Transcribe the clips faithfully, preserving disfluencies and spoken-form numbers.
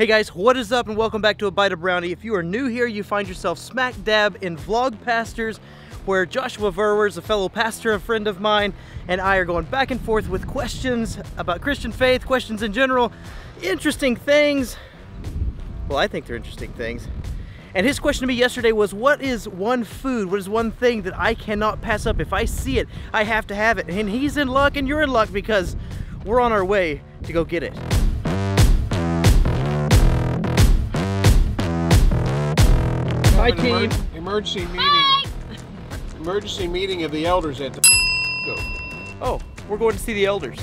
Hey guys, what is up and welcome back to A Bite of Brownie. If you are new here, you find yourself smack dab in Vlog Pastors, where Joshua Verwer is a fellow pastor, a friend of mine, and I are going back and forth with questions about Christian faith, questions in general, interesting things. Well, I think they're interesting things. And his question to me yesterday was, what is one food, what is one thing that I cannot pass up? If I see it, I have to have it. And he's in luck and you're in luck because we're on our way to go get it. Hi team. Emer emergency meeting. Hi. Emergency meeting of the elders at the go. Oh, we're going to see the elders.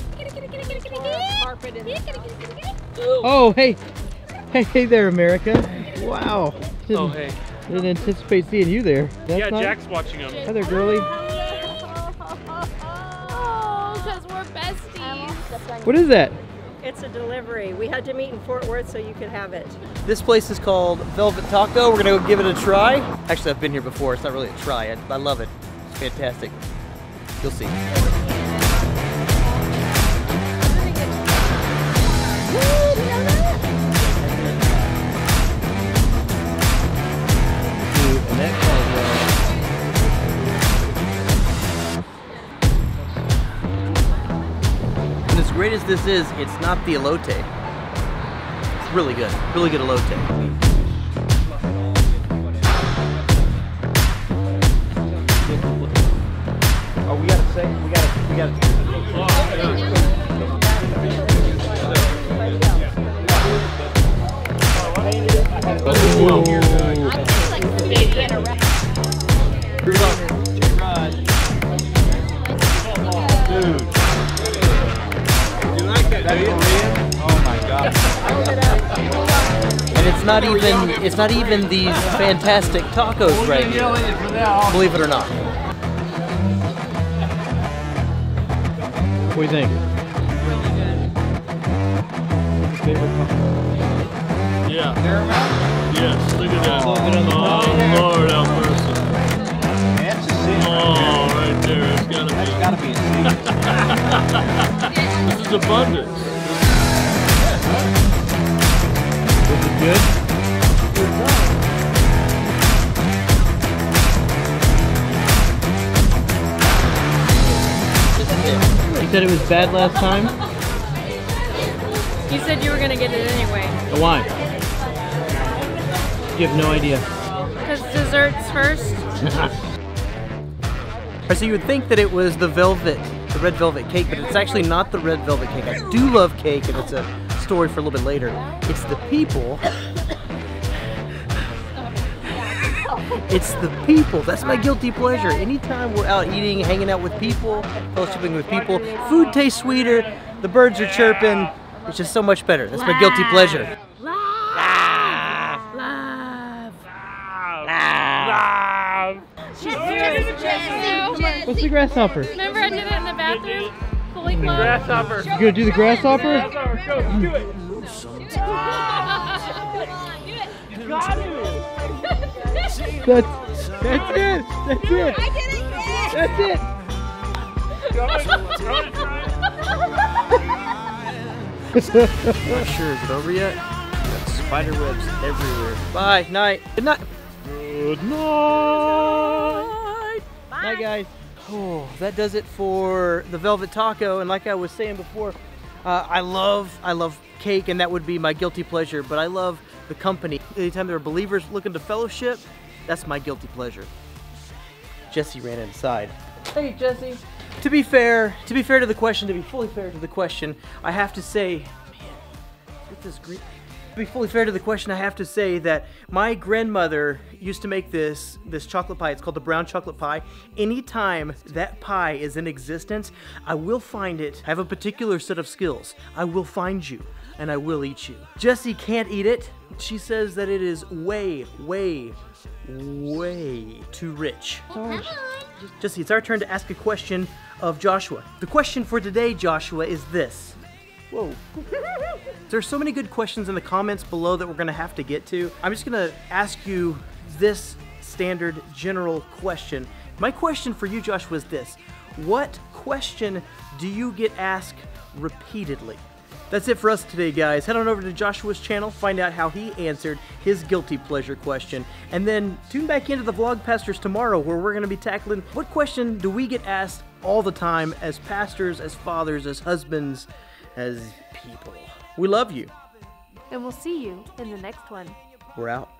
Oh, hey. Hey, hey there, America. Wow. Didn't, oh, hey. Didn't anticipate seeing you there. That's yeah, nice. Jack's watching them. Hi there, girlie. Oh, because we're besties. What is that? It's a delivery. We had to meet in Fort Worth so you could have it. This place is called Velvet Taco. We're going to go give it a try. Actually, I've been here before. It's not really a try. I, I love it. It's fantastic. You'll see. Great as this is, it's not the elote. It's really good, really good elote. Oh, we gotta say, we gotta, we gotta. Oh. Dude. Oh my god. And it's not even it's not even these fantastic tacos right here. Believe it or not. What do you think? Yeah. Yes, look at that. Oh Lord, how merciful. Oh, right there, it's gotta be. That's gotta be a secret. This is abundant. Is it good? You said it was bad last time? You said you were going to get it anyway. Why? You have no idea. Because dessert's first. So you would think that it was the velvet. The red velvet cake, but it's actually not the red velvet cake. I do love cake, and it's a story for a little bit later. It's the people. It's the people. That's my guilty pleasure. Anytime we're out eating, hanging out with people, fellowshipping with people, food tastes sweeter, the birds are chirping. It's just so much better. That's my guilty pleasure. What's the grasshopper? Remember I did it in the bathroom? Fully clothed. Grasshopper. You gonna do the grasshopper? Go, do it. That's, that's it. That's it. I did it. That's it. Not sure, is it over yet? Got spider webs everywhere. Bye, night. Good night. Good night. Bye. Night, guys. Oh, that does it for the Velvet Taco, and like I was saying before, uh, I love I love cake, and that would be my guilty pleasure, but I love the company. Anytime there are believers looking to fellowship, that's my guilty pleasure. Jesse ran inside. Hey, Jesse. To be fair, to be fair to the question, to be fully fair to the question, I have to say, man, get this green. To be fully fair to the question, I have to say that my grandmother used to make this this chocolate pie. It's called the brown chocolate pie. Anytime that pie is in existence, I will find it. I have a particular set of skills. I will find you and I will eat you. Jessie can't eat it. She says that it is way, way, way too rich. Well, Jessie, it's our turn to ask a question of Joshua. The question for today, Joshua, is this. Whoa. There's so many good questions in the comments below that we're gonna have to get to. I'm just gonna ask you this standard general question. My question for you, Joshua, is this. What question do you get asked repeatedly? That's it for us today, guys. Head on over to Joshua's channel, find out how he answered his guilty pleasure question, and then tune back into the Vlog Pastors tomorrow, where we're going to be tackling what question do we get asked all the time as pastors, as fathers, as husbands, as people. We love you. And we'll see you in the next one. We're out.